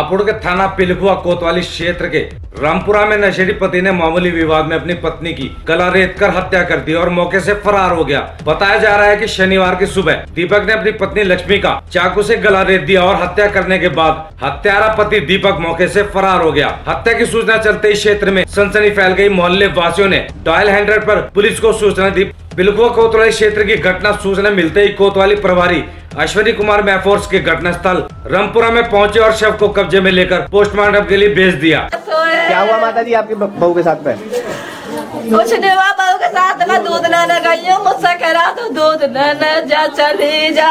हापुड़ के थाना पिलकुआ कोतवाली क्षेत्र के रामपुरा में नशेड़ी पति ने मामूली विवाद में अपनी पत्नी की गला रेत कर हत्या कर दी और मौके से फरार हो गया। बताया जा रहा है कि शनिवार की सुबह दीपक ने अपनी पत्नी लक्ष्मी का चाकू से गला रेत दिया और हत्या करने के बाद हत्यारा पति दीपक मौके से फरार हो गया। हत्या की सूचना चलते ही क्षेत्र में सनसनी फैल गयी। मोहल्ले वासियों ने डायल 100 पर पुलिस को सूचना दी। पिलकुआ कोतवाली क्षेत्र की घटना सूचना मिलते ही कोतवाली प्रभारी अश्विनी कुमार मैफोर्स के घटनास्थल रामपुरा में पहुंचे और शव को कब्जे में लेकर पोस्टमार्टम के लिए भेज दिया। क्या हुआ माता जी आपकी बहू के साथ में? कुछ नहीं हुआ, बहू के साथ ना दूध लाना गई, मुझसे कह रहा तो दूध लाना जा, चली जा।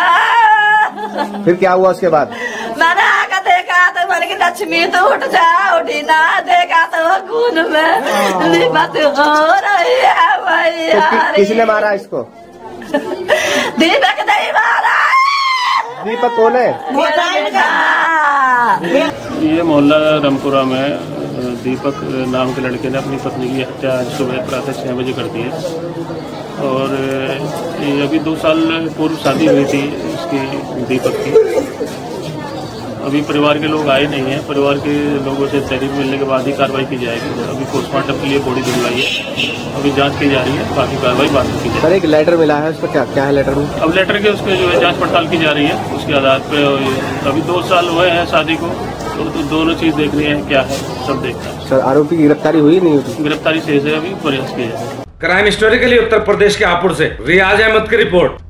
फिर क्या हुआ उसके बाद? मैंने आकर देखा तो मैंने की लक्ष्मी तो उठ जा, उठी ना, देखा तो खून में लिपट हो रही है भैया। तो किसने मारा इसको? दीपक नहीं मारा। दीपक कौन है? ये मोहल्ला रामपुरा में दीपक नाम के लड़के ने अपनी पत्नी की हत्या आज सुबह प्रातः 6 बजे कर दी है। और अभी 2 साल पूर्व शादी हुई थी इसकी दीपक की। अभी परिवार के लोग आए नहीं हैं, परिवार के लोगों से तहरीर मिलने के बाद ही कार्रवाई की जाएगी। अभी पोस्टमार्टम के लिए बॉडी दिलवाई है, अभी जांच की जा रही है, बाकी कार्रवाई बाद में की जाएगी। सर एक लेटर मिला है, उसका क्या है लेटर में? अब लेटर के उसके जो है जांच पड़ताल की जा रही है, उसके आधार पर अभी 2 साल हुए हैं शादी को, तो दोनों चीज़ देखनी है क्या है, सब देखना है। सर आरोपी की गिरफ्तारी हुई नहीं होती? गिरफ्तारी से अभी प्रयास किया जाएगा। क्राइम स्टोरी के लिए उत्तर प्रदेश के हापुड़ से रियाज अहमद की रिपोर्ट।